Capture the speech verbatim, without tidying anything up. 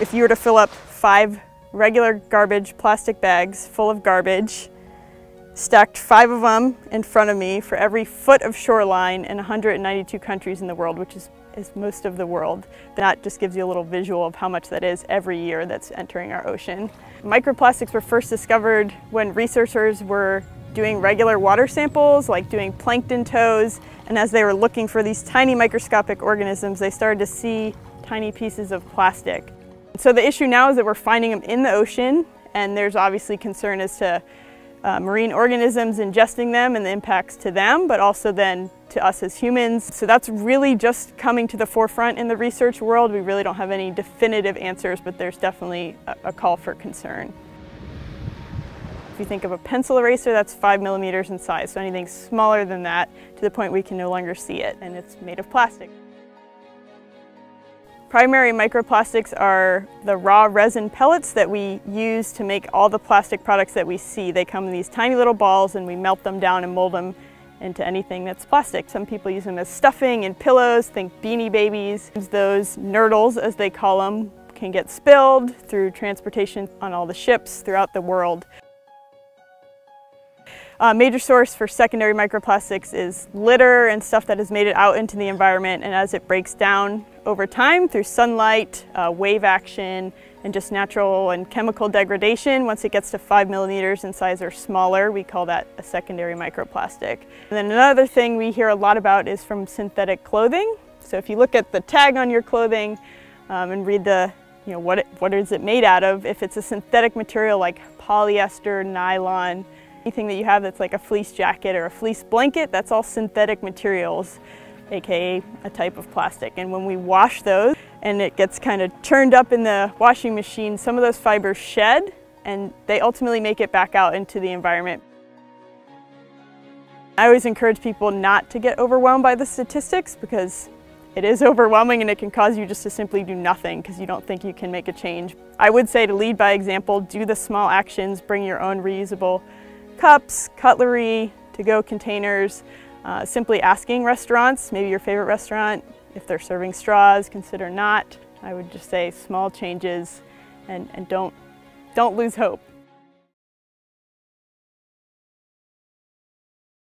If you were to fill up five regular garbage plastic bags full of garbage, stacked five of them in front of me for every foot of shoreline in one hundred ninety-two countries in the world, which is, is most of the world, that just gives you a little visual of how much that is every year that's entering our ocean. Microplastics were first discovered when researchers were doing regular water samples, like doing plankton toes, and as they were looking for these tiny microscopic organisms, they started to see tiny pieces of plastic. So the issue now is that we're finding them in the ocean, and there's obviously concern as to uh, marine organisms ingesting them and the impacts to them, but also then to us as humans. So that's really just coming to the forefront in the research world. We really don't have any definitive answers, but there's definitely a, a call for concern. If you think of a pencil eraser, that's five millimeters in size, so anything smaller than that, to the point we can no longer see it, and it's made of plastic. Primary microplastics are the raw resin pellets that we use to make all the plastic products that we see. They come in these tiny little balls, and we melt them down and mold them into anything that's plastic. Some people use them as stuffing and pillows, think Beanie Babies. Those nurdles, as they call them, can get spilled through transportation on all the ships throughout the world. A major source for secondary microplastics is litter and stuff that has made it out into the environment, and as it breaks down over time through sunlight, uh, wave action, and just natural and chemical degradation, once it gets to five millimeters in size or smaller, we call that a secondary microplastic. And then another thing we hear a lot about is from synthetic clothing. So if you look at the tag on your clothing um, and read the you know, what, it, what is it made out of, if it's a synthetic material like polyester, nylon, anything that you have that's like a fleece jacket or a fleece blanket, that's all synthetic materials, aka a type of plastic. And when we wash those and it gets kind of churned up in the washing machine, some of those fibers shed and they ultimately make it back out into the environment. I always encourage people not to get overwhelmed by the statistics, because it is overwhelming and it can cause you just to simply do nothing because you don't think you can make a change. I would say to lead by example, do the small actions, bring your own reusable cups, cutlery, to-go containers, uh, simply asking restaurants, maybe your favorite restaurant, if they're serving straws, consider not. I would just say small changes, and, and don't, don't lose hope.